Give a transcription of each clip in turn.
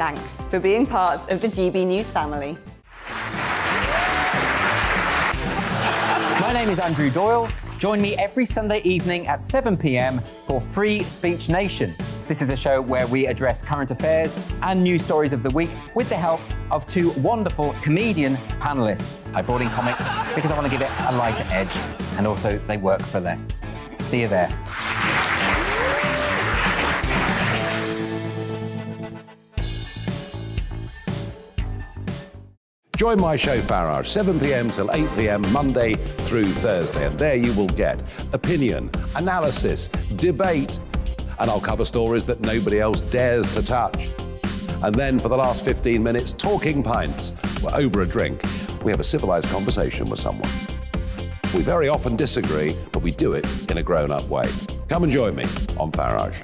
Thanks for being part of the GB News family. My name is Andrew Doyle. Join me every Sunday evening at 7 PM for Free Speech Nation. This is a show where we address current affairs and news stories of the week with the help of two wonderful comedian panellists. I brought in comics because I want to give it a lighter edge, and also they work for less. See you there. Join my show, Farage, 7 PM till 8 PM, Monday through Thursday. And there you will get opinion, analysis, debate, and I'll cover stories that nobody else dares to touch. And then for the last 15 minutes, talking pints. We're over a drink. We have a civilised conversation with someone. We very often disagree, but we do it in a grown-up way. Come and join me on Farage.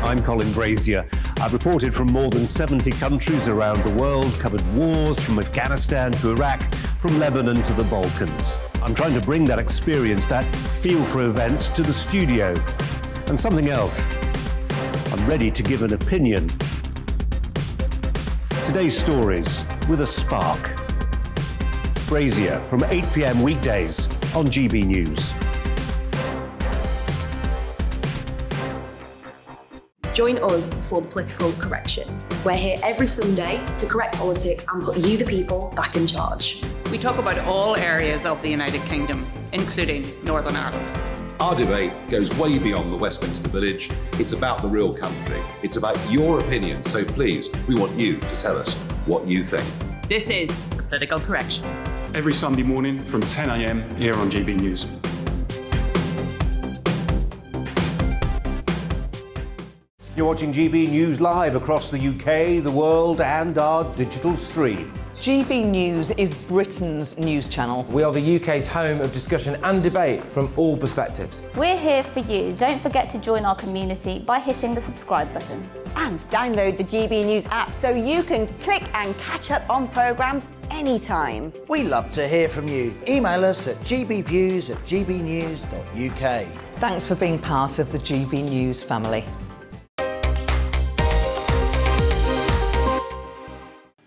I'm Colin Brazier. I've reported from more than 70 countries around the world, covered wars from Afghanistan to Iraq, from Lebanon to the Balkans. I'm trying to bring that experience, that feel for events, to the studio. And something else, I'm ready to give an opinion. Today's stories with a spark. Brazier from 8 PM weekdays on GB News. Join us for Political Correction. We're here every Sunday to correct politics and put you, the people, back in charge. We talk about all areas of the United Kingdom, including Northern Ireland. Our debate goes way beyond the Westminster Village. It's about the real country. It's about your opinion, so please, we want you to tell us what you think. This is Political Correction. Every Sunday morning from 10 AM here on GB News. You're watching GB News live across the UK, the world and our digital stream. GB News is Britain's news channel. We are the UK's home of discussion and debate from all perspectives. We're here for you. Don't forget to join our community by hitting the subscribe button. And download the GB News app so you can click and catch up on programmes anytime. We love to hear from you. Email us at gbviews@gbnews.uk. Thanks for being part of the GB News family.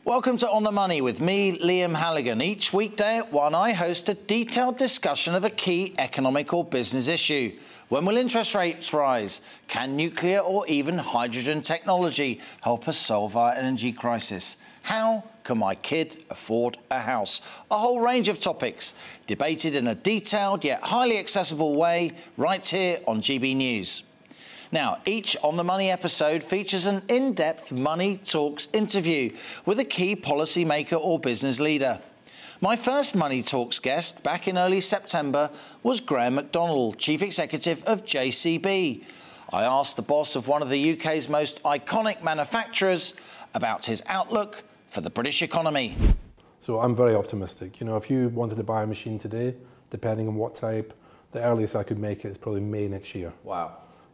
Welcome to On The Money with me, Liam Halligan. Each weekday at 1, I host a detailed discussion of a key economic or business issue. When will interest rates rise? Can nuclear or even hydrogen technology help us solve our energy crisis? How can my kid afford a house? A whole range of topics, debated in a detailed yet highly accessible way, right here on GB News. Now, each On The Money episode features an in-depth Money Talks interview with a key policymaker or business leader. My first Money Talks guest back in early September was Graham MacDonald, Chief Executive of JCB. I asked the boss of one of the UK's most iconic manufacturers about his outlook for the British economy. So I'm very optimistic. You know, if you wanted to buy a machine today, depending on what type, the earliest I could make it is probably May next year. Wow.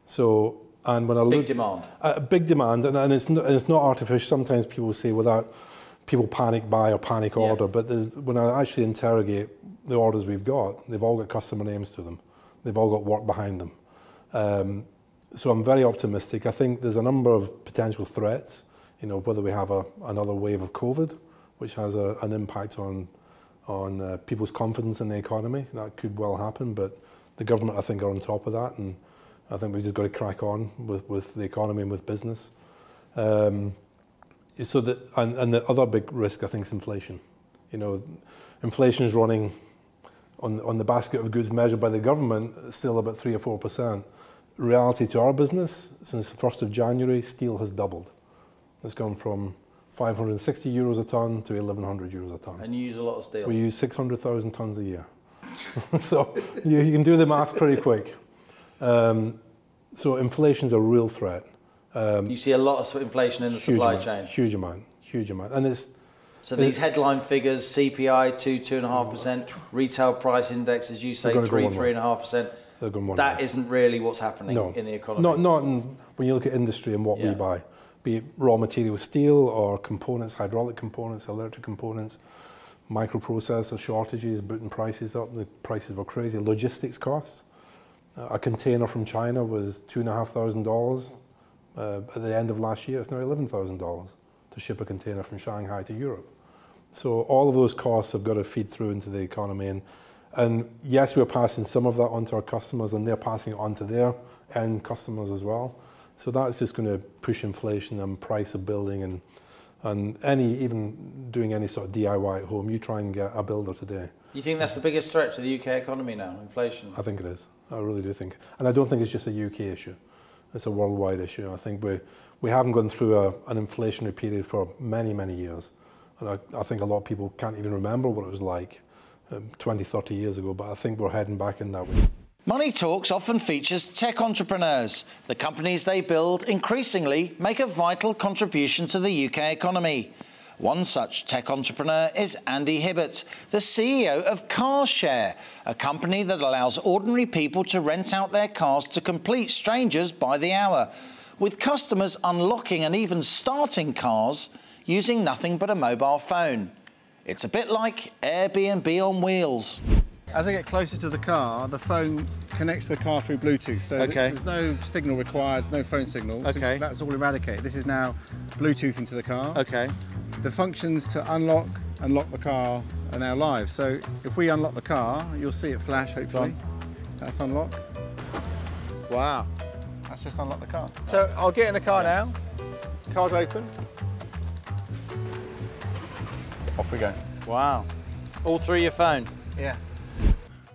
So, and when I looked... Big demand. Big demand, and it's not artificial. Sometimes people say, well, that, people panic buy or panic order, but when I actually interrogate the orders we've got, they've all got customer names to them. They've all got work behind them. So I'm very optimistic. I think there's a number of potential threats, you know, whether we have another wave of COVID, which has an impact on people's confidence in the economy. That could well happen, but the government, I think, are on top of that, and I think we've just got to crack on with the economy and with business. And the other big risk, I think, is inflation. You know, inflation is running on the basket of goods measured by the government, still about 3 or 4%. Reality to our business, since the 1st of January, steel has doubled. It's gone from €560 a tonne to €1,100 a tonne. And you use a lot of steel. We use 600,000 tonnes a year. So you can do the maths pretty quick. So inflation's a real threat. You see a lot of inflation in the supply chain. Huge amount. And it's... So these headline figures, CPI 2–2.5%, retail price index, as you say, 3–3.5%. That isn't really what's happening in the economy. Not when you look at industry and what we buy, be it raw material steel or components, hydraulic components, electric components, microprocessor shortages, booting prices up. The prices were crazy. Logistics costs. A container from China was $2,500 at the end of last year. It's now $11,000 to ship a container from Shanghai to Europe. So all of those costs have got to feed through into the economy. And yes, we're passing some of that on to our customers, and they're passing it on to their end customers as well. So that's just going to push inflation and price of building, and any, even doing any sort of DIY at home. You try and get a builder today. You think that's the biggest threat to the UK economy now, inflation? I think it is. I really do think. And I don't think it's just a UK issue. It's a worldwide issue. I think we haven't gone through an inflationary period for many, many years. And I think a lot of people can't even remember what it was like 20, 30 years ago, but I think we're heading back in that way. Money Talks often features tech entrepreneurs. The companies they build increasingly make a vital contribution to the UK economy. One such tech entrepreneur is Andy Hibbert, the CEO of CarShare, a company that allows ordinary people to rent out their cars to complete strangers by the hour, with customers unlocking and even starting cars using nothing but a mobile phone. It's a bit like Airbnb on wheels. As I get closer to the car, the phone connects to the car through Bluetooth, so there's no signal required, no phone signal. So that's all eradicated. This is now Bluetooth into the car. The functions to unlock and lock the car are now live. So if we unlock the car, you'll see it flash, hopefully. That's unlock. Wow. That's just unlock the car. So I'll get in the car now. Car's open. Off we go. Wow. All through your phone. Yeah.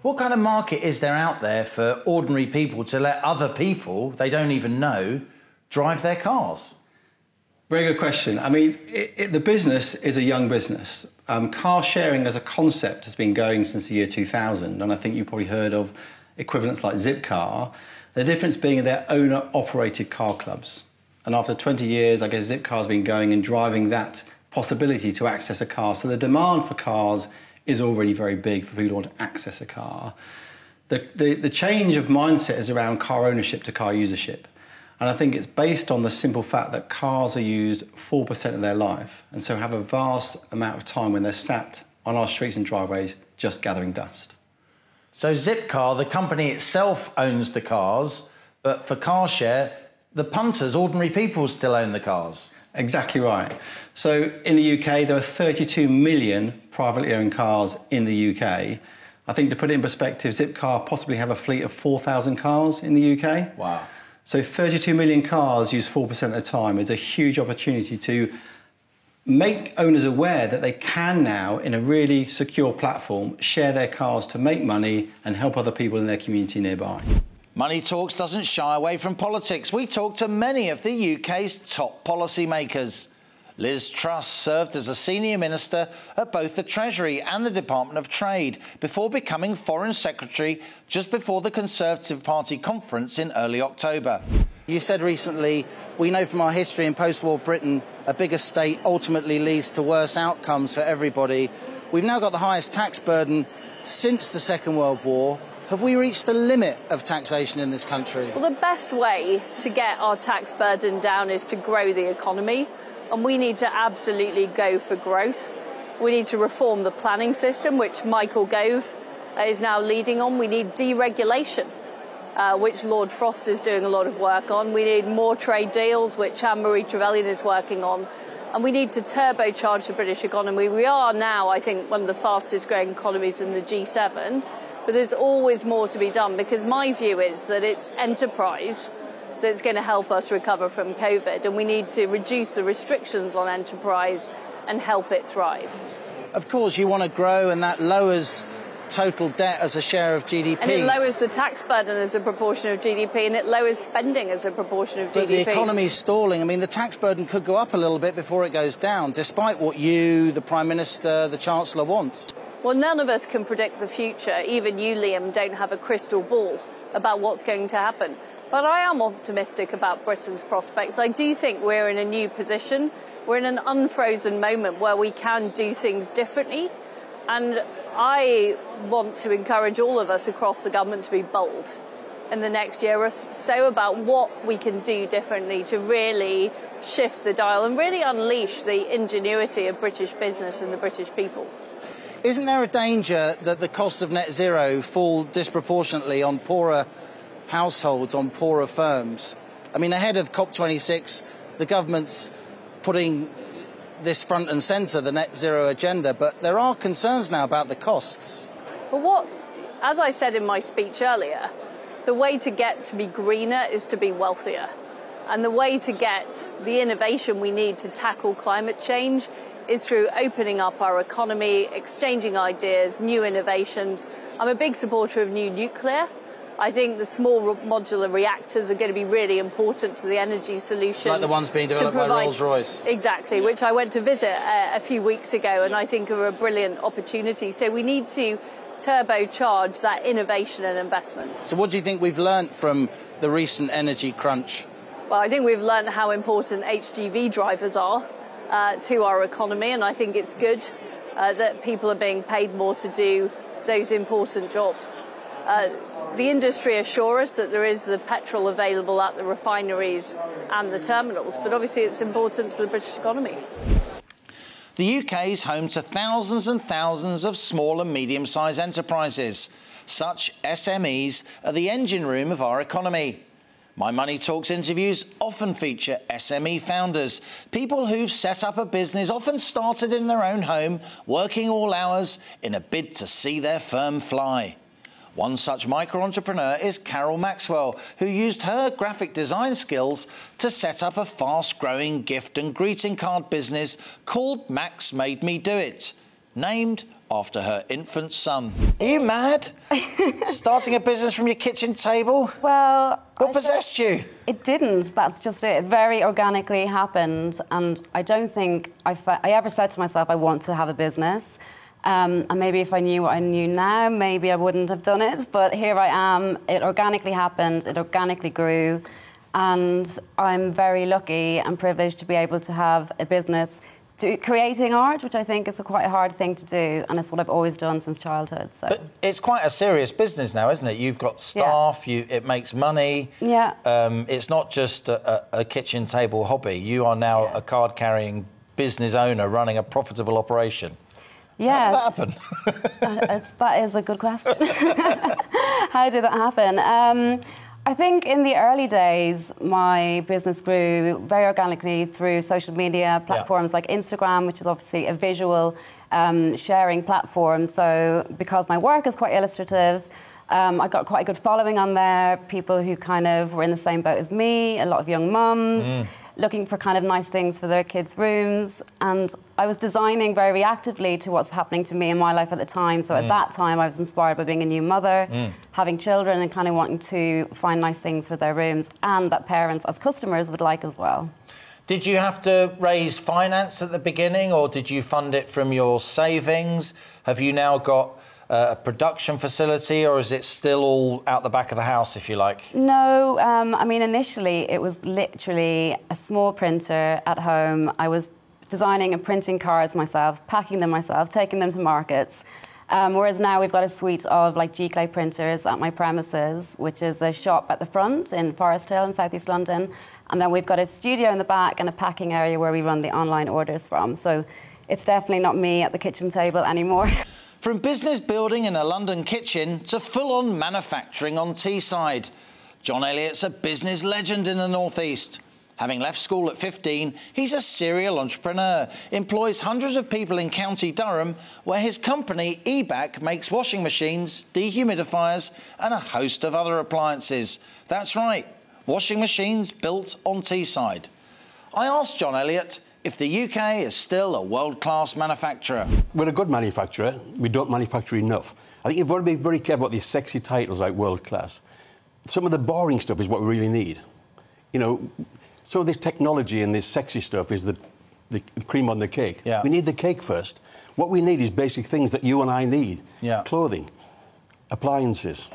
What kind of market is there out there for ordinary people to let other people they don't even know drive their cars? Very good question. I mean, the business is a young business. Car sharing as a concept has been going since the year 2000, and I think you've probably heard of equivalents like Zipcar. The difference being they're owner-operated car clubs. And after 20 years, I guess Zipcar's been going and driving that possibility to access a car. So the demand for cars is already very big for people who want to access a car. The change of mindset is around car ownership to car usership. And I think it's based on the simple fact that cars are used 4% of their life, and so have a vast amount of time when they're sat on our streets and driveways just gathering dust. So Zipcar, the company itself, owns the cars, but for CarShare, the punters, ordinary people, still own the cars. Exactly right. So in the UK, there are 32 million privately owned cars in the UK. I think to put it in perspective, Zipcar possibly have a fleet of 4,000 cars in the UK. Wow. So 32 million cars used 4% of the time is a huge opportunity to make owners aware that they can now, in a really secure platform, share their cars to make money and help other people in their community nearby. Money Talks doesn't shy away from politics. We talk to many of the UK's top policymakers. Liz Truss served as a senior minister at both the Treasury and the Department of Trade before becoming Foreign Secretary just before the Conservative Party conference in early October. You said recently, we know from our history in post-war Britain, a bigger state ultimately leads to worse outcomes for everybody. We've now got the highest tax burden since the Second World War. Have we reached the limit of taxation in this country? Well, the best way to get our tax burden down is to grow the economy, and we need to absolutely go for growth. We need to reform the planning system, which Michael Gove is now leading on. We need deregulation, which Lord Frost is doing a lot of work on. We need more trade deals, which Anne-Marie Trevelyon is working on. And we need to turbocharge the British economy. We are now, I think, one of the fastest growing economies in the G7. But there's always more to be done, because my view is that it's enterprise that's going to help us recover from COVID, and we need to reduce the restrictions on enterprise and help it thrive. Of course, you want to grow, and that lowers total debt as a share of GDP. And it lowers the tax burden as a proportion of GDP, and it lowers spending as a proportion of GDP. But the economy's stalling. I mean, the tax burden could go up a little bit before it goes down, despite what you, the Prime Minister, the Chancellor want. Well, none of us can predict the future. Even you, Liam, don't have a crystal ball about what's going to happen. But I am optimistic about Britain's prospects. I do think we're in a new position. We're in an unfrozen moment where we can do things differently. And I want to encourage all of us across the government to be bold in the next year or so about what we can do differently to really shift the dial and really unleash the ingenuity of British business and the British people. Isn't there a danger that the costs of net zero fall disproportionately on poorer households on poorer firms. I mean, ahead of COP26, the government's putting this front and centre, the net zero agenda, but there are concerns now about the costs. Well, as I said in my speech earlier, the way to get to be greener is to be wealthier. And the way to get the innovation we need to tackle climate change is through opening up our economy, exchanging ideas, new innovations. I'm a big supporter of new nuclear. I think the small modular reactors are going to be really important to the energy solution. Like the ones being developed by Rolls-Royce. Exactly, which I went to visit a few weeks ago and I think are a brilliant opportunity. So we need to turbocharge that innovation and investment. So what do you think we've learnt from the recent energy crunch? Well, I think we've learnt how important HGV drivers are to our economy, and I think it's good that people are being paid more to do those important jobs. The industry assure us that there is the petrol available at the refineries and the terminals, but obviously it's important to the British economy. The UK is home to thousands and thousands of small and medium-sized enterprises. Such SMEs are the engine room of our economy. My Money Talks interviews often feature SME founders, people who've set up a business, often started in their own home, working all hours in a bid to see their firm fly. One such micro-entrepreneur is Carol Maxwell, who used her graphic design skills to set up a fast-growing gift and greeting card business called Max Made Me Do It, named after her infant son. Are you mad? Starting a business from your kitchen table? Well... What possessed you? It didn't, that's just it. It very organically happened, and I don't think I ever said to myself, I want to have a business. And maybe if I knew what I knew now, maybe I wouldn't have done it. But here I am. It organically happened. It organically grew. And I'm very lucky and privileged to be able to have a business creating art, which I think is quite a hard thing to do. And it's what I've always done since childhood. So. But it's quite a serious business now, isn't it? You've got staff. Yeah. It makes money. Yeah. It's not just a kitchen table hobby. You are now a card-carrying business owner running a profitable operation. Yeah. How did that happen? That is a good question. How did that happen? I think in the early days, my business grew very organically through social media platforms like Instagram, which is obviously a visual sharing platform. So because my work is quite illustrative, I got quite a good following on there, people who kind of were in the same boat as me, a lot of young mums. Mm. Looking for kind of nice things for their kids' rooms. And I was designing very reactively to what's happening to me in my life at the time. So at that time, I was inspired by being a new mother, having children and kind of wanting to find nice things for their rooms and that parents as customers would like as well. Did you have to raise finance at the beginning or did you fund it from your savings? Have you now got... a production facility, or is it still all out the back of the house, if you like? No, I mean, initially it was literally a small printer at home. I was designing and printing cards myself, packing them myself, taking them to markets. Whereas now we've got a suite of like G-Clay printers at my premises, which is a shop at the front in Forest Hill in South East London. And then we've got a studio in the back and a packing area where we run the online orders from. So it's definitely not me at the kitchen table anymore. From business building in a London kitchen to full-on manufacturing on Teesside, John Elliott's a business legend in the northeast. Having left school at 15, he's a serial entrepreneur, employs hundreds of people in County Durham, where his company, EBAC, makes washing machines, dehumidifiers and a host of other appliances. That's right, washing machines built on Teesside. I asked John Elliott if the UK is still a world-class manufacturer. We're a good manufacturer. We don't manufacture enough. I think you've got to be very careful about these sexy titles like world-class. Some of the boring stuff is what we really need. You know, some of this technology and this sexy stuff is the cream on the cake. Yeah. We need the cake first. What we need is basic things that you and I need. Yeah. Clothing, appliances.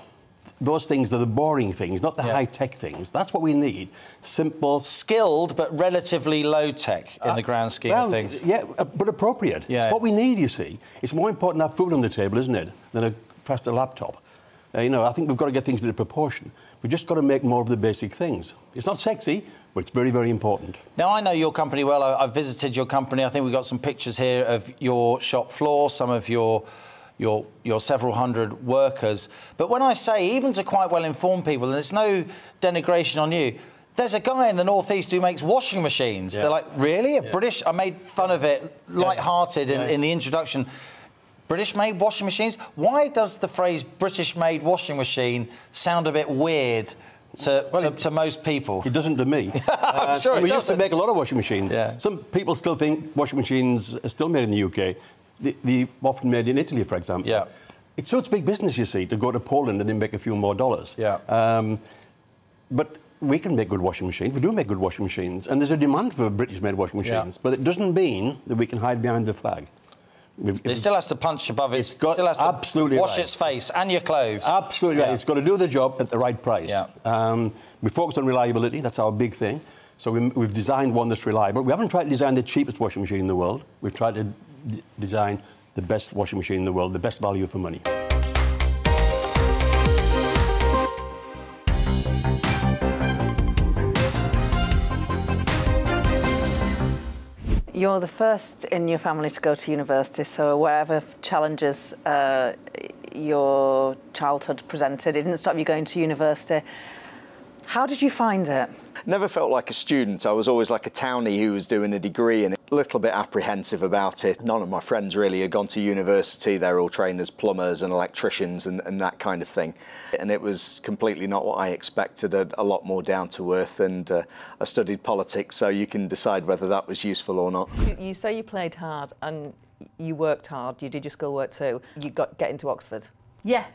Those things are the boring things, not the high-tech things. That's what we need. Simple... Skilled, but relatively low-tech in the grand scheme of things. Yeah, but appropriate. Yeah. It's what we need, you see. It's more important to have food on the table, isn't it, than a faster laptop. You know, I think we've got to get things into proportion. We've just got to make more of the basic things. It's not sexy, but it's very, very important. Now, I know your company well. I've visited your company. I think we've got some pictures here of your shop floor, some of your... your several hundred workers. But when I say, even to quite well-informed people, and it's no denigration on you, there's a guy in the northeast who makes washing machines. Yeah. They're like, really? A British? I made fun of it, light-hearted in the introduction. British-made washing machines? Why does the phrase British-made washing machine sound a bit weird to most people? It doesn't to me. Sure, we used to make a lot of washing machines. Yeah. Some people still think washing machines are still made in the UK. They're often made in Italy, for example. Yeah. It suits big business, you see, to go to Poland and then make a few more dollars. Yeah. But we can make good washing machines. We do make good washing machines. And there's a demand for British-made washing machines. Yeah. But it doesn't mean that we can hide behind the flag. It still has to punch above it. It still has to wash its face and your clothes. Absolutely right. It's got to do the job at the right price. Yeah. We focused on reliability. That's our big thing. So we've designed one that's reliable. We haven't tried to design the cheapest washing machine in the world. We've tried to design the best washing machine in the world, the best value for money. You're the first in your family to go to university, so whatever challenges your childhood presented, it didn't stop you going to university. How did you find it? Never felt like a student. I was always like a townie who was doing a degree and a little bit apprehensive about it. None of my friends really had gone to university. They're all trained as plumbers and electricians and that kind of thing. And it was completely not what I expected, a lot more down to earth. And I studied politics, so you can decide whether that was useful or not. You say you played hard and you worked hard. You did your schoolwork too. You get into Oxford. Yeah.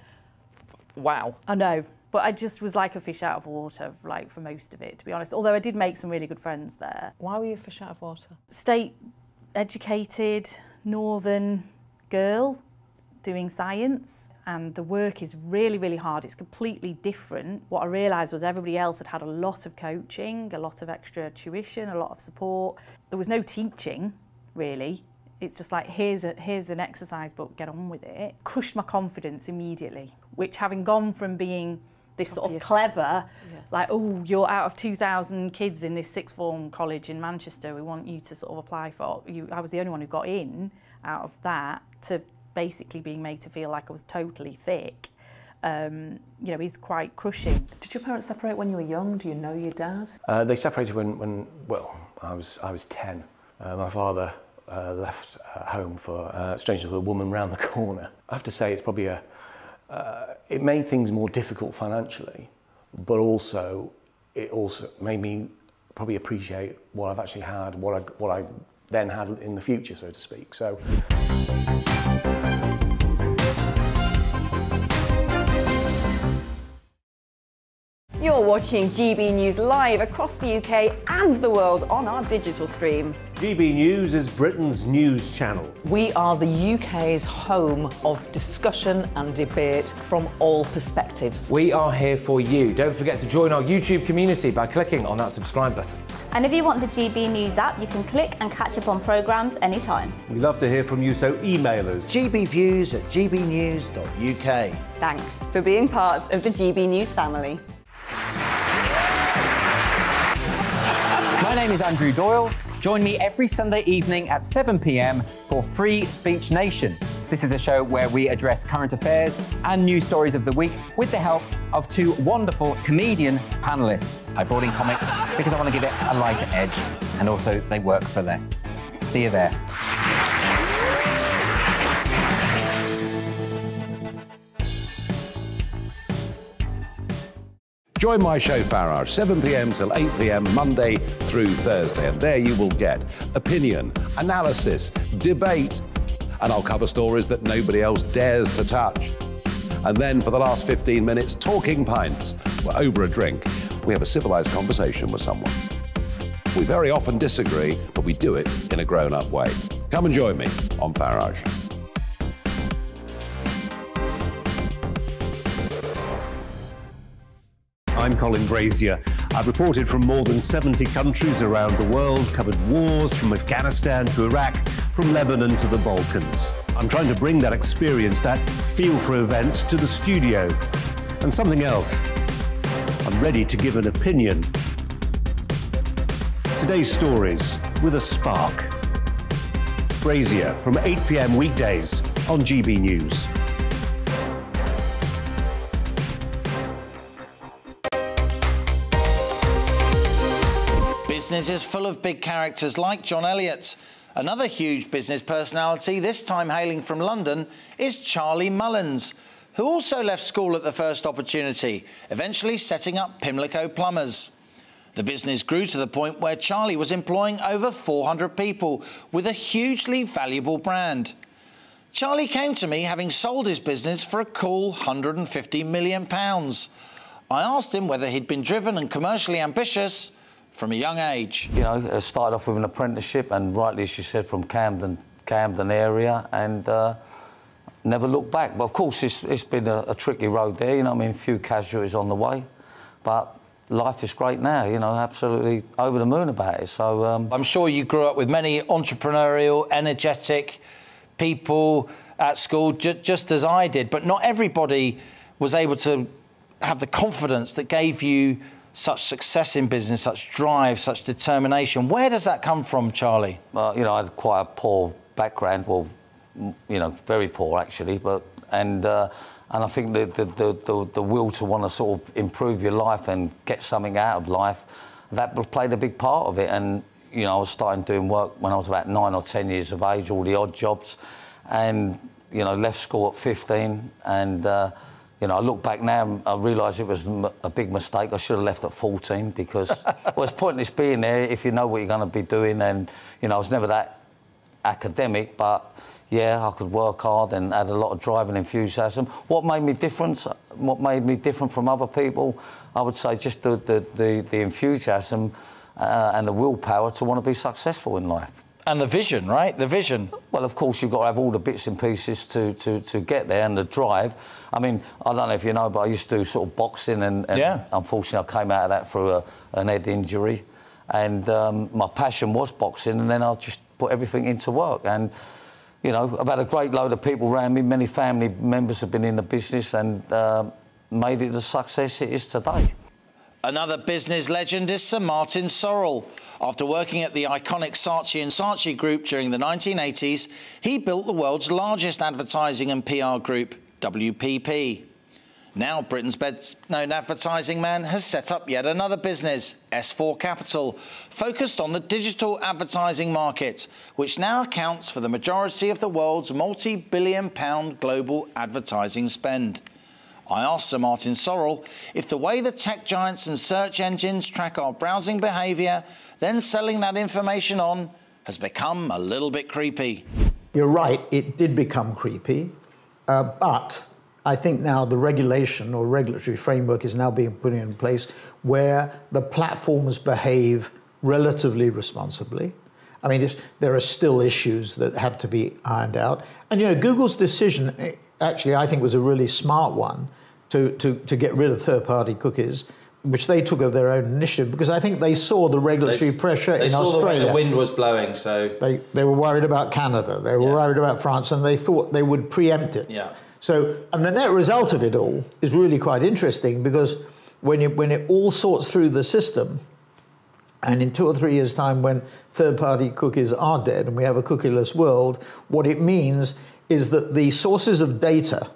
Wow. I know. But I just was like a fish out of water, like, for most of it, to be honest. Although I did make some really good friends there. Why were you a fish out of water? State-educated, northern girl doing science. And the work is really, really hard. It's completely different. What I realised was everybody else had had a lot of coaching, a lot of extra tuition, a lot of support. There was no teaching, really. It's just like, here's an exercise book, get on with it. Crushed my confidence immediately, which, having gone from being this sort of clever, like, oh, you're out of 2,000 kids in this sixth form college in Manchester, we want you to sort of apply for you. I was the only one who got in out of that, to basically being made to feel like I was totally thick, you know, is quite crushing. Did your parents separate when you were young? Do you know your dad? They separated when well, I was 10. My father left home for, strangely, with a woman round the corner. I have to say it's probably a... it made things more difficult financially, but also it also made me probably appreciate what I've actually had, what I then had in the future, so to speak. So. You're watching GB News live across the UK and the world on our digital stream. GB News is Britain's news channel. We are the UK's home of discussion and debate from all perspectives. We are here for you. Don't forget to join our YouTube community by clicking on that subscribe button. And if you want the GB News app, you can click and catch up on programmes anytime. We love to hear from you, so email us. gbviews@gbnews.uk. Thanks for being part of the GB News family. My name is Andrew Doyle. Join me every Sunday evening at 7 PM for Free Speech Nation. This is a show where we address current affairs and news stories of the week with the help of two wonderful comedian panellists. I brought in comics because I want to give it a lighter edge, and also they work for less. See you there. Join my show, Farage, 7 PM till 8 PM, Monday through Thursday. And there you will get opinion, analysis, debate, and I'll cover stories that nobody else dares to touch. And then for the last 15 minutes, talking pints. We're over a drink. We have a civilised conversation with someone. We very often disagree, but we do it in a grown-up way. Come and join me on Farage. I'm Colin Brazier. I've reported from more than 70 countries around the world, covered wars from Afghanistan to Iraq, from Lebanon to the Balkans. I'm trying to bring that experience, that feel for events, to the studio. And something else, I'm ready to give an opinion. Today's stories with a spark. Brazier from 8 PM weekdays on GB News. businesses full of big characters like John Elliott. Another huge business personality, this time hailing from London, is Charlie Mullins, who also left school at the first opportunity, eventually setting up Pimlico Plumbers. The business grew to the point where Charlie was employing over 400 people with a hugely valuable brand. Charlie came to me having sold his business for a cool £150 million. I asked him whether he'd been driven and commercially ambitious from a young age. You know, I started off with an apprenticeship and rightly, as you said, from Camden area, and never looked back. But of course, it's been a tricky road there, you know, I mean, few casualties on the way, but life is great now, you know, absolutely over the moon about it. So I'm sure you grew up with many entrepreneurial, energetic people at school, just as I did, but not everybody was able to have the confidence that gave you such success in business, such drive, such determination. Where does that come from, Charlie? You know, I had quite a poor background, well, you know, very poor actually, but and I think the will to want to sort of improve your life and get something out of life, that played a big part of it. And you know, I was starting doing work when I was about 9 or 10 years of age, all the odd jobs, and you know, left school at 15, and you know, I look back now and I realise it was a big mistake. I should have left at 14 because well, it's pointless being there if you know what you're going to be doing. And, you know, I was never that academic, but, yeah, I could work hard and had a lot of drive and enthusiasm. What made me different? What made me different from other people? I would say just the enthusiasm and the willpower to want to be successful in life. And the vision, right? The vision. Well, of course, you've got to have all the bits and pieces to get there, and the drive. I mean, I don't know if you know, but I used to do sort of boxing, and yeah, unfortunately I came out of that through an head injury. And my passion was boxing, and then I just put everything into work. And, you know, I've had a great load of people around me. Many family members have been in the business and made it the success it is today. Another business legend is Sir Martin Sorrell. After working at the iconic Saatchi & Saatchi Group during the 1980s, he built the world's largest advertising and PR group, WPP. Now Britain's best-known advertising man has set up yet another business, S4 Capital, focused on the digital advertising market, which now accounts for the majority of the world's multi-billion-pound global advertising spend. I asked Sir Martin Sorrell if the way the tech giants and search engines track our browsing behaviour, then selling that information on, has become a little bit creepy. You're right, it did become creepy, but I think now the regulation or regulatory framework is now being put in place where the platforms behave relatively responsibly. I mean, there are still issues that have to be ironed out. And, you know, Google's decision, actually, I think was a really smart one to get rid of third-party cookies, which they took of their own initiative, because I think they saw the regulatory pressure in Australia. They saw the way the wind was blowing, so... They were worried about Canada, they were worried about France, and they thought they would preempt it. Yeah. So, and the net result of it all is really quite interesting, because when it all sorts through the system, and in 2 or 3 years' time, when third-party cookies are dead and we have a cookieless world, what it means is that the sources of data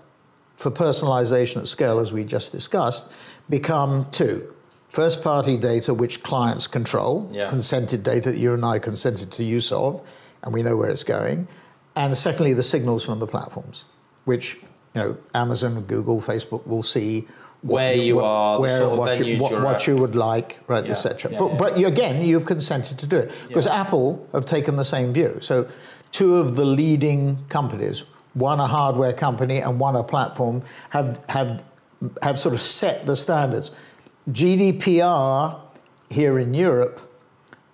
for personalization at scale, as we just discussed, become two. First-party data, which clients control, consented data that you and I consented to use of, and we know where it's going. And secondly, the signals from the platforms, which, you know, Amazon, Google, Facebook will see where you are, what you would like, right, etc. But again, you've consented to do it, because Apple have taken the same view. So two of the leading companies, one a hardware company and one a platform, have sort of set the standards. GDPR here in Europe,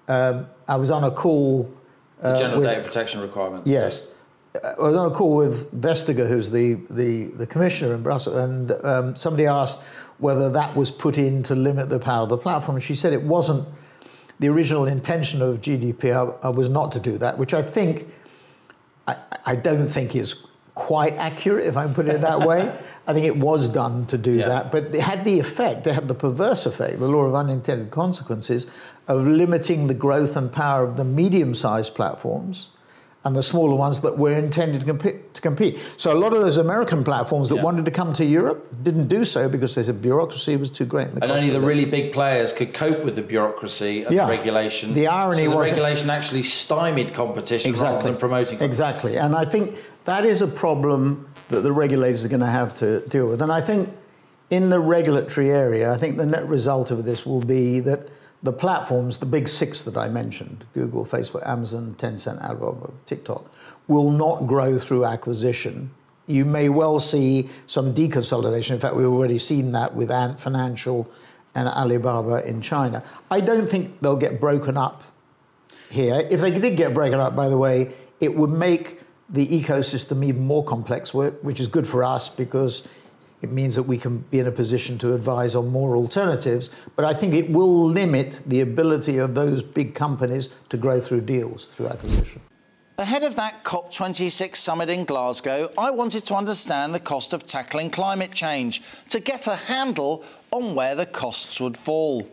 I was on a call... the General Data Protection Requirement. Yes. I was on a call with Vestager, who's the commissioner in Brussels, and somebody asked whether that was put in to limit the power of the platform. She said it wasn't. The original intention of GDPR was not to do that, which I think, I don't think is quite accurate, if I put it that way. I think it was done to do that, but it had the effect, it had the perverse effect, the law of unintended consequences, of limiting the growth and power of the medium-sized platforms and the smaller ones that were intended to compete. So a lot of those American platforms that wanted to come to Europe didn't do so because they said bureaucracy was too great. And only the really big players could cope with the bureaucracy and the regulation. The irony was the regulation actually stymied competition rather than promoting competition. Exactly. And I think that is a problem that the regulators are going to have to deal with. And I think in the regulatory area, I think the net result of this will be that the platforms, the big six that I mentioned, Google, Facebook, Amazon, Tencent, Alibaba, TikTok, will not grow through acquisition. You may well see some deconsolidation. In fact, we've already seen that with Ant Financial and Alibaba in China. I don't think they'll get broken up here. If they did get broken up, by the way, it would make the ecosystem even more complex, which is good for us because it means that we can be in a position to advise on more alternatives, but I think it will limit the ability of those big companies to grow through deals, through acquisition. Ahead of that COP26 summit in Glasgow, I wanted to understand the cost of tackling climate change to get a handle on where the costs would fall.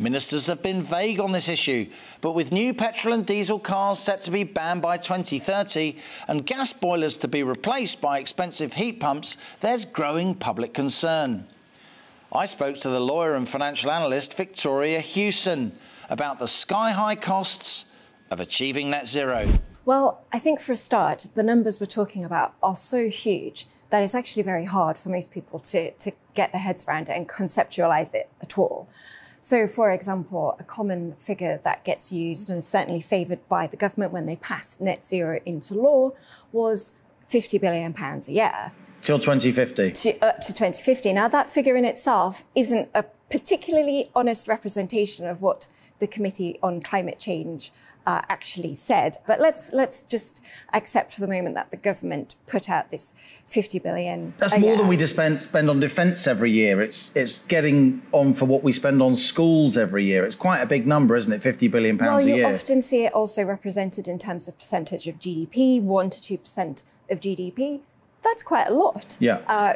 Ministers have been vague on this issue, but with new petrol and diesel cars set to be banned by 2030 and gas boilers to be replaced by expensive heat pumps, there's growing public concern. I spoke to the lawyer and financial analyst Victoria Hewson about the sky-high costs of achieving net zero. Well, I think for a start, the numbers we're talking about are so huge that it's actually very hard for most people to get their heads around it and conceptualise it at all. So, for example, a common figure that gets used and is certainly favoured by the government when they passed net zero into law was £50 billion a year. Till 2050? Up to 2050. Now, that figure in itself isn't a particularly honest representation of what the Committee on Climate Change actually said. But let's just accept for the moment that the government put out this £50 billion. That's more than we just spend on defence every year. It's getting on for what we spend on schools every year. It's quite a big number, isn't it? £50 billion a year. Well, you often see it also represented in terms of percentage of GDP, 1 to 2% of GDP. That's quite a lot,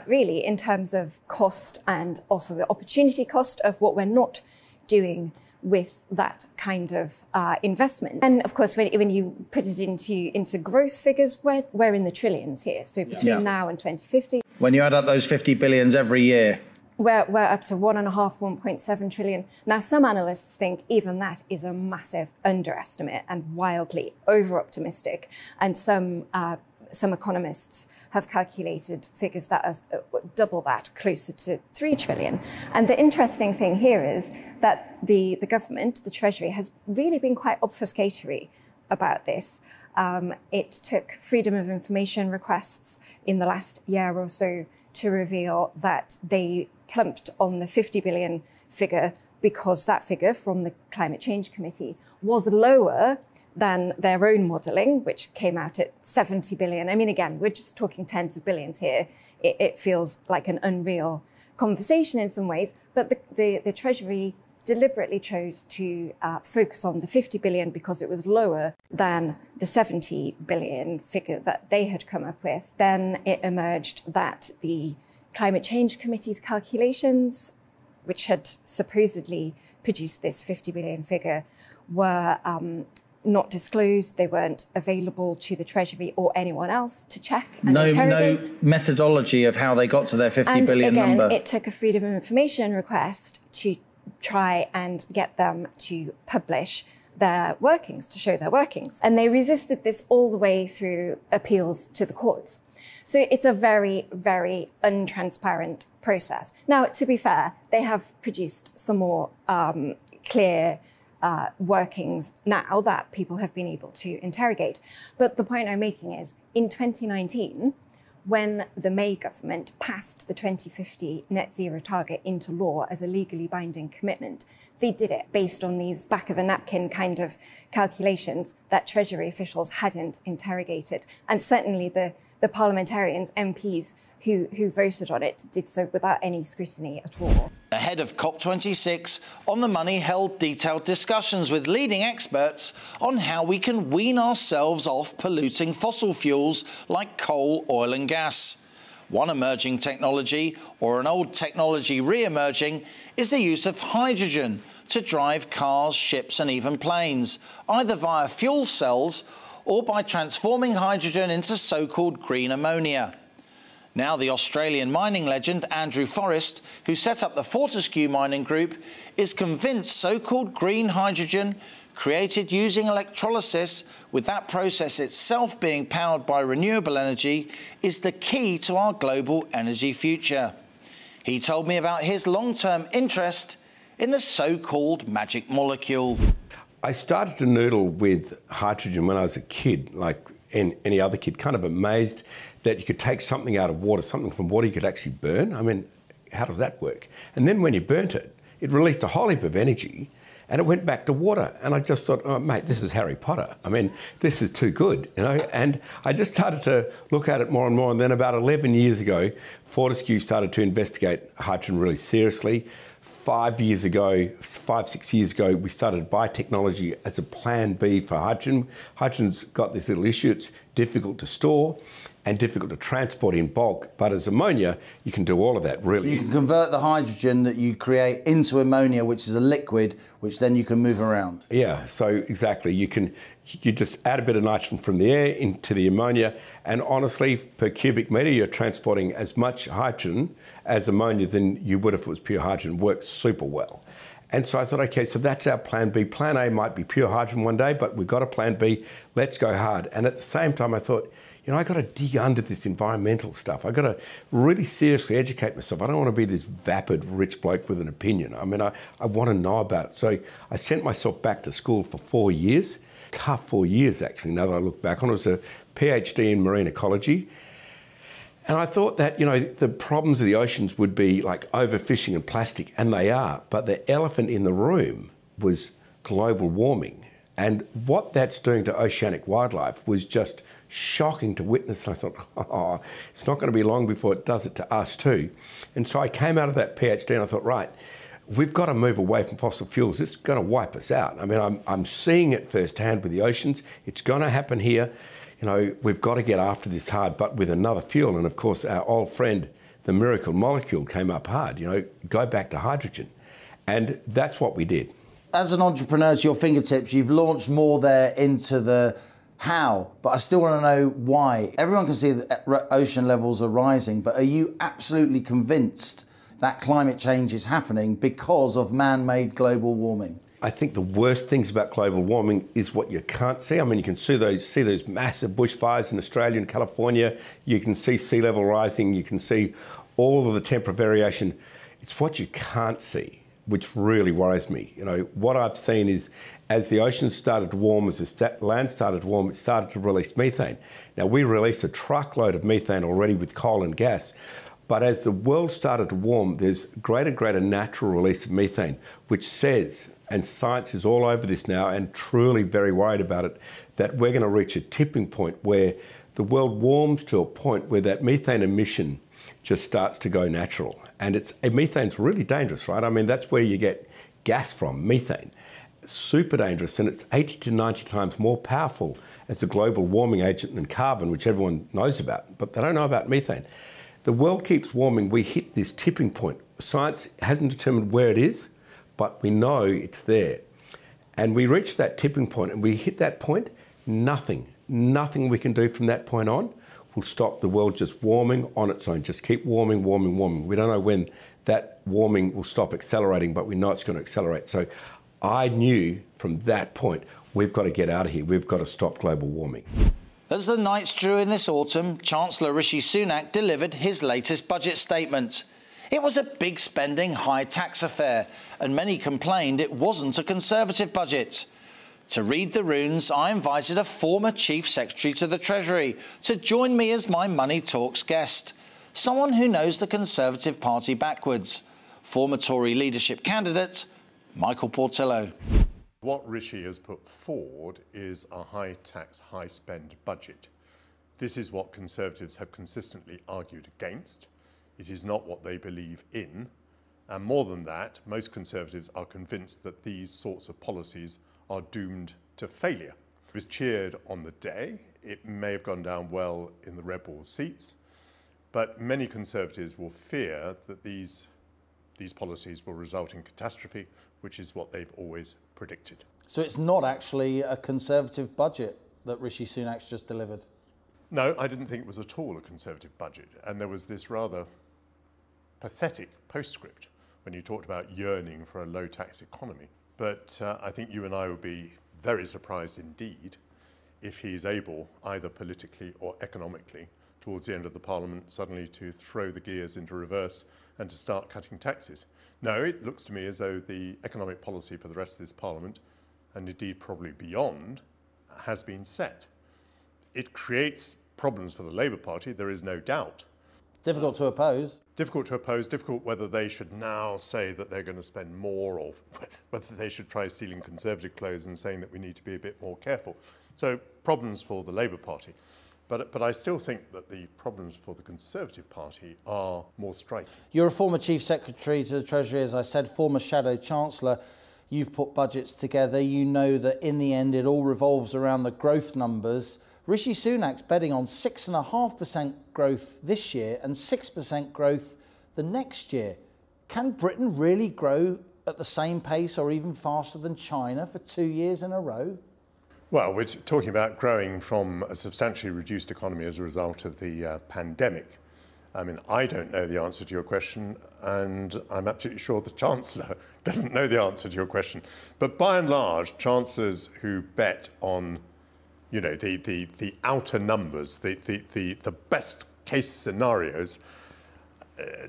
really, in terms of cost and also the opportunity cost of what we're not doing with that kind of investment. And of course, when you put it into gross figures, we're in the trillions here. So between now and 2050. When you add up those 50 billions every year. We're up to 1.7 trillion. Now, some analysts think even that is a massive underestimate and wildly over-optimistic. And some economists have calculated figures that are double that, closer to 3 trillion. And the interesting thing here is that the government, the Treasury, has really been quite obfuscatory about this. It took freedom of information requests in the last year or so to reveal that they plumped on the 50 billion figure because that figure from the Climate Change Committee was lower than their own modelling, which came out at 70 billion. I mean, again, we're just talking tens of billions here. It feels like an unreal conversation in some ways, but the Treasury deliberately chose to focus on the 50 billion because it was lower than the 70 billion figure that they had come up with. Then it emerged that the Climate Change Committee's calculations, which had supposedly produced this 50 billion figure, were not disclosed. They weren't available to the Treasury or anyone else to check and interrogate. No methodology of how they got to their 50 billion number. And again, it took a freedom of information request to try and get them to publish their workings, to show their workings. And they resisted this all the way through appeals to the courts. So it's a very, very untransparent process. Now, to be fair, they have produced some more clear workings now that people have been able to interrogate. But the point I'm making is, in 2019, when the May government passed the 2050 net zero target into law as a legally binding commitment, they did it based on these back of a napkin kind of calculations that Treasury officials hadn't interrogated. And certainly the parliamentarians, MPs, who voted on it did so without any scrutiny at all. Ahead of COP26, On The Money held detailed discussions with leading experts on how we can wean ourselves off polluting fossil fuels like coal, oil and gas. One emerging technology, or an old technology re-emerging, is the use of hydrogen to drive cars, ships and even planes, either via fuel cells or by transforming hydrogen into so-called green ammonia. Now the Australian mining legend Andrew Forrest, who set up the Fortescue Mining Group, is convinced so-called green hydrogen, created using electrolysis, with that process itself being powered by renewable energy, is the key to our global energy future. He told me about his long-term interest in the so-called magic molecule. I started to noodle with hydrogen when I was a kid, like any other kid, kind of amazed that you could take something out of water, something from water you could actually burn. I mean, how does that work? And then when you burnt it, it released a whole heap of energy and it went back to water. And I just thought, oh, mate, this is Harry Potter. I mean, this is too good, you know? And I just started to look at it more and more. And then about 11 years ago, Fortescue started to investigate hydrogen really seriously. 5 years ago, 5-6 years ago, we started biotechnology as a plan B for hydrogen. Hydrogen's got this little issue. It's difficult to store and difficult to transport in bulk. But as ammonia, you can do all of that, really. You can convert the hydrogen that you create into ammonia, which is a liquid, which then you can move around. Yeah, so exactly. You just add a bit of nitrogen from the air into the ammonia. And honestly, per cubic metre, you're transporting as much hydrogen as ammonia than you would if it was pure hydrogen. Works super well. And so I thought, okay, so that's our plan B. Plan A might be pure hydrogen one day, but we've got a plan B. Let's go hard. And at the same time, I thought, you know, I got to dig under this environmental stuff. I got to really seriously educate myself. I don't want to be this vapid rich bloke with an opinion. I mean, I want to know about it. So I sent myself back to school for 4 years. Tough 4 years, actually, now that I look back on. It was a PhD in marine ecology. And I thought that, you know, the problems of the oceans would be like overfishing and plastic, and they are, but the elephant in the room was global warming. And what that's doing to oceanic wildlife was just shocking to witness. And I thought, oh, it's not going to be long before it does it to us too. And so I came out of that PhD and I thought, right, we've got to move away from fossil fuels. It's going to wipe us out. I mean, I'm seeing it firsthand with the oceans. It's going to happen here. You know, we've got to get after this hard, but with another fuel. And of course, our old friend, the miracle molecule, came up hard, you know, go back to hydrogen. And that's what we did. As an entrepreneur to your fingertips, you've launched more there into the how, but I still want to know why. Everyone can see that ocean levels are rising, but are you absolutely convinced that climate change is happening because of man-made global warming? I think the worst things about global warming is what you can't see. I mean, you can see those massive bushfires in Australia and California. You can see sea level rising. You can see all of the temperature variation. It's what you can't see, which really worries me. You know, what I've seen is as the oceans started to warm, as the land started to warm, it started to release methane. Now, we release a truckload of methane already with coal and gas. But as the world started to warm, there's greater natural release of methane, which says, and science is all over this now and truly very worried about it, that we're going to reach a tipping point where the world warms to a point where that methane emission just starts to go natural. And methane's really dangerous, right? I mean, that's where you get gas from, methane. It's super dangerous, and it's 80 to 90 times more powerful as a global warming agent than carbon, which everyone knows about, but they don't know about methane. The world keeps warming. We hit this tipping point. Science hasn't determined where it is, but we know it's there. And we reach that tipping point, and we hit that point, nothing we can do from that point on will stop the world just warming on its own. Just keep warming. We don't know when that warming will stop accelerating, but we know it's going to accelerate. So I knew from that point, we've got to get out of here. We've got to stop global warming. As the nights drew in this autumn, Chancellor Rishi Sunak delivered his latest budget statement. It was a big-spending, high-tax affair, and many complained it wasn't a Conservative budget. To read the runes, I invited a former Chief Secretary to the Treasury to join me as my Money Talks guest, someone who knows the Conservative Party backwards, former Tory leadership candidate Michael Portillo. What Rishi has put forward is a high-tax, high-spend budget. This is what Conservatives have consistently argued against. It is not what they believe in. And more than that, most Conservatives are convinced that these sorts of policies are doomed to failure. It was cheered on the day. It may have gone down well in the Red Wall seats. But many Conservatives will fear that these policies will result in catastrophe, which is what they've always predicted. So it's not actually a Conservative budget? that Rishi Sunak's just delivered? No, I didn't think it was at all a Conservative budget. And there was this rather pathetic postscript when you talked about yearning for a low-tax economy. But I think you and I would be very surprised indeed if he's able, either politically or economically, towards the end of the Parliament, suddenly to throw the gears into reverse and to start cutting taxes. No, it looks to me as though the economic policy for the rest of this Parliament, and indeed probably beyond, has been set. It creates problems for the Labour Party, there is no doubt. Difficult to oppose. Difficult to oppose, difficult whether they should now say that they're going to spend more or whether they should try stealing Conservative clothes and saying that we need to be a bit more careful. So problems for the Labour Party. But I still think that the problems for the Conservative Party are more striking. You're a former Chief Secretary to the Treasury, as I said, former Shadow Chancellor. You've put budgets together. You know that in the end it all revolves around the growth numbers. Rishi Sunak's betting on 6.5% growth this year and 6% growth the next year. Can Britain really grow at the same pace or even faster than China for 2 years in a row? Well, we're talking about growing from a substantially reduced economy as a result of the pandemic. I mean, I don't know the answer to your question, and I'm absolutely sure the Chancellor doesn't know the answer to your question. But by and large, chancellors who bet on, you know, the outer numbers, the best case scenarios,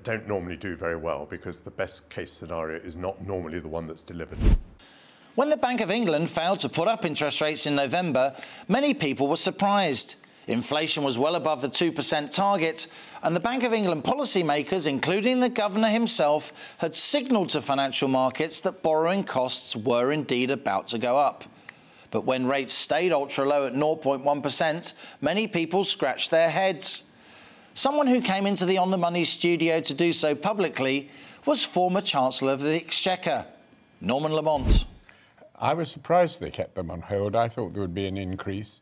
don't normally do very well, because the best case scenario is not normally the one that's delivered. When the Bank of England failed to put up interest rates in November, many people were surprised. Inflation was well above the 2% target, and the Bank of England policymakers, including the governor himself, had signalled to financial markets that borrowing costs were indeed about to go up. But when rates stayed ultra low at 0.1%, many people scratched their heads. Someone who came into the On The Money studio to do so publicly was former Chancellor of the Exchequer, Norman Lamont. I was surprised they kept them on hold. I thought there would be an increase.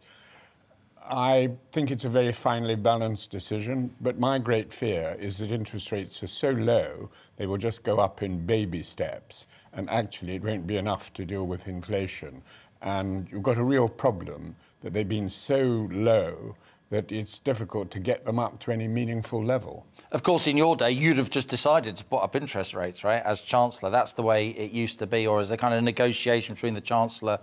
I think it's a very finely balanced decision, but my great fear is that interest rates are so low, they will just go up in baby steps, and actually it won't be enough to deal with inflation. And you've got a real problem that they've been so low that it's difficult to get them up to any meaningful level. Of course, in your day, you'd have just decided to put up interest rates, right, as Chancellor. That's the way it used to be, or as a kind of negotiation between the Chancellor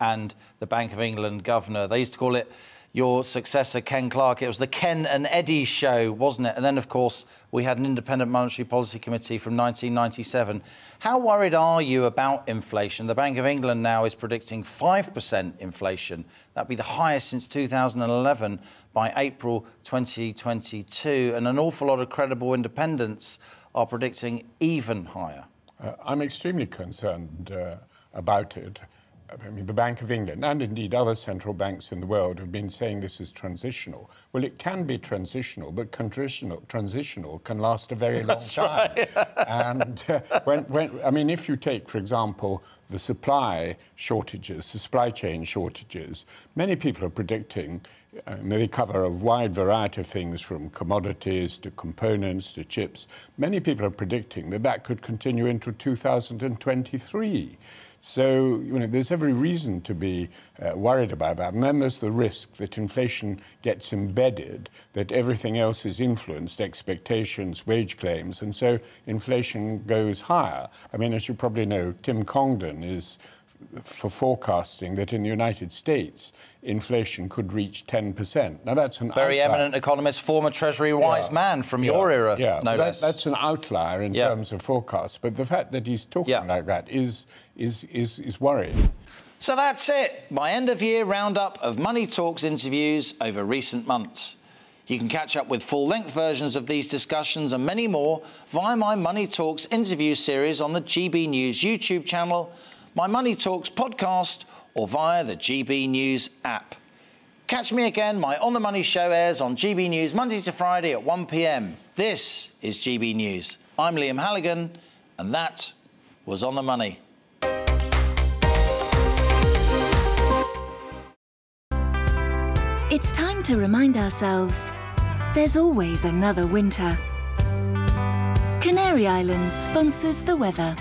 and the Bank of England governor. They used to call it, your successor, Ken Clark, it was the Ken and Eddie show, wasn't it? And then, of course, we had an independent monetary policy committee from 1997. How worried are you about inflation? The Bank of England now is predicting 5% inflation. That'd be the highest since 2011 by April 2022. And an awful lot of credible independents are predicting even higher. I'm extremely concerned about it. I mean, the Bank of England, and indeed other central banks in the world, have been saying this is transitional. Well, it can be transitional, but transitional can last a very long time. Right. And I mean, if you take, for example, the supply chain shortages, many people are predicting, they cover a wide variety of things from commodities to components to chips. Many people are predicting that that could continue into 2023. So, you know, there's every reason to be worried about that. And then there's the risk that inflation gets embedded, that everything else is influenced, expectations, wage claims, and so inflation goes higher. I mean, as you probably know, Tim Congdon is for forecasting that in the United States, inflation could reach 10%. Now, that's an very eminent economist, former Treasury wise man from your era, no less. That's an outlier in terms of forecasts. But the fact that he's talking like that is worrying. So that's it. My end-of-year roundup of Money Talks interviews over recent months. You can catch up with full-length versions of these discussions and many more via my Money Talks interview series on the GB News YouTube channel, my Money Talks podcast, or via the GB News app. Catch me again. My On The Money show airs on GB News Monday to Friday at 1 p.m. This is GB News. I'm Liam Halligan, and that was On The Money. It's time to remind ourselves there's always another winter. Canary Islands sponsors the weather.